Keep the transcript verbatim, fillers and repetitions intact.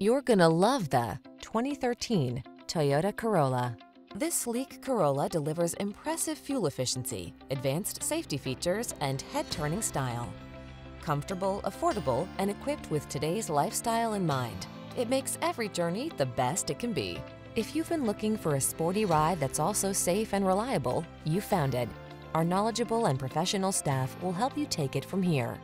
You're gonna love the twenty thirteen Toyota Corolla. This sleek Corolla delivers impressive fuel efficiency, advanced safety features, and head-turning style. Comfortable, affordable, and equipped with today's lifestyle in mind, it makes every journey the best it can be. If you've been looking for a sporty ride that's also safe and reliable, you found it. Our knowledgeable and professional staff will help you take it from here.